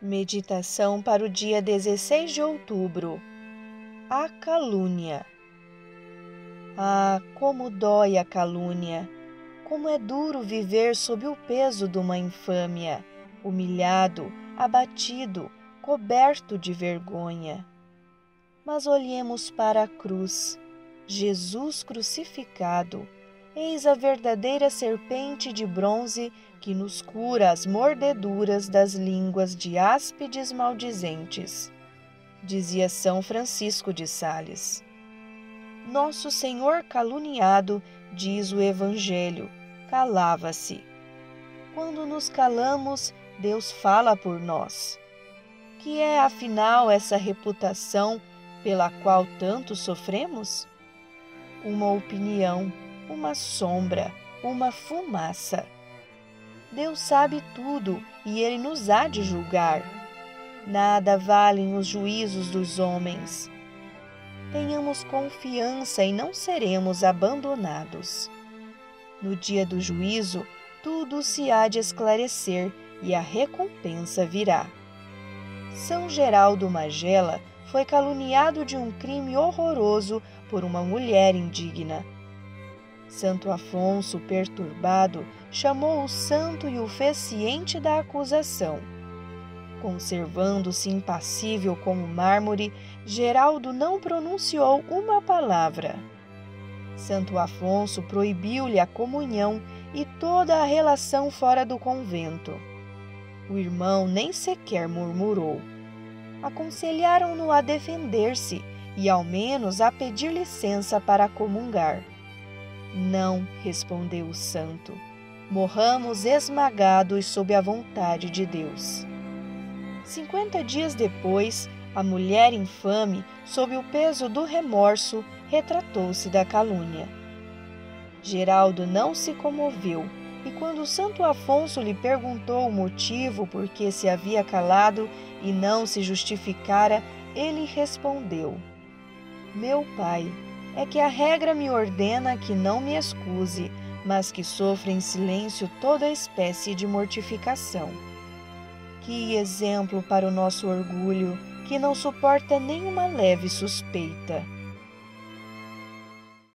Meditação para o dia 16 de outubro. A calúnia. Ah, como dói a calúnia! Como é duro viver sob o peso de uma infâmia, humilhado, abatido, coberto de vergonha. Mas olhemos para a cruz. Jesus crucificado, eis a verdadeira serpente de bronze que nos cura as mordeduras das línguas de áspides maldizentes, dizia São Francisco de Sales. Nosso Senhor caluniado, diz o Evangelho, calava-se. Quando nos calamos, Deus fala por nós. Que é, afinal, essa reputação pela qual tanto sofremos? Uma opinião, uma sombra, uma fumaça. Deus sabe tudo e Ele nos há de julgar. Nada valem os juízos dos homens. Tenhamos confiança e não seremos abandonados. No dia do juízo, tudo se há de esclarecer e a recompensa virá. São Geraldo Magela foi caluniado de um crime horroroso por uma mulher indigna. Santo Afonso, perturbado, chamou o santo e o fez ciente da acusação. Conservando-se impassível como mármore, Geraldo não pronunciou uma palavra. Santo Afonso proibiu-lhe a comunhão e toda a relação fora do convento. O irmão nem sequer murmurou. Aconselharam-no a defender-se e, ao menos, a pedir licença para comungar. Não, respondeu o santo, morramos esmagados sob a vontade de Deus. 50 dias depois, a mulher infame, sob o peso do remorso, retratou-se da calúnia. Geraldo não se comoveu, e quando Santo Afonso lhe perguntou o motivo por que se havia calado e não se justificara, ele respondeu: Meu pai, é que a regra me ordena que não me excuse, mas que sofra em silêncio toda espécie de mortificação. Que exemplo para o nosso orgulho, que não suporta nenhuma leve suspeita!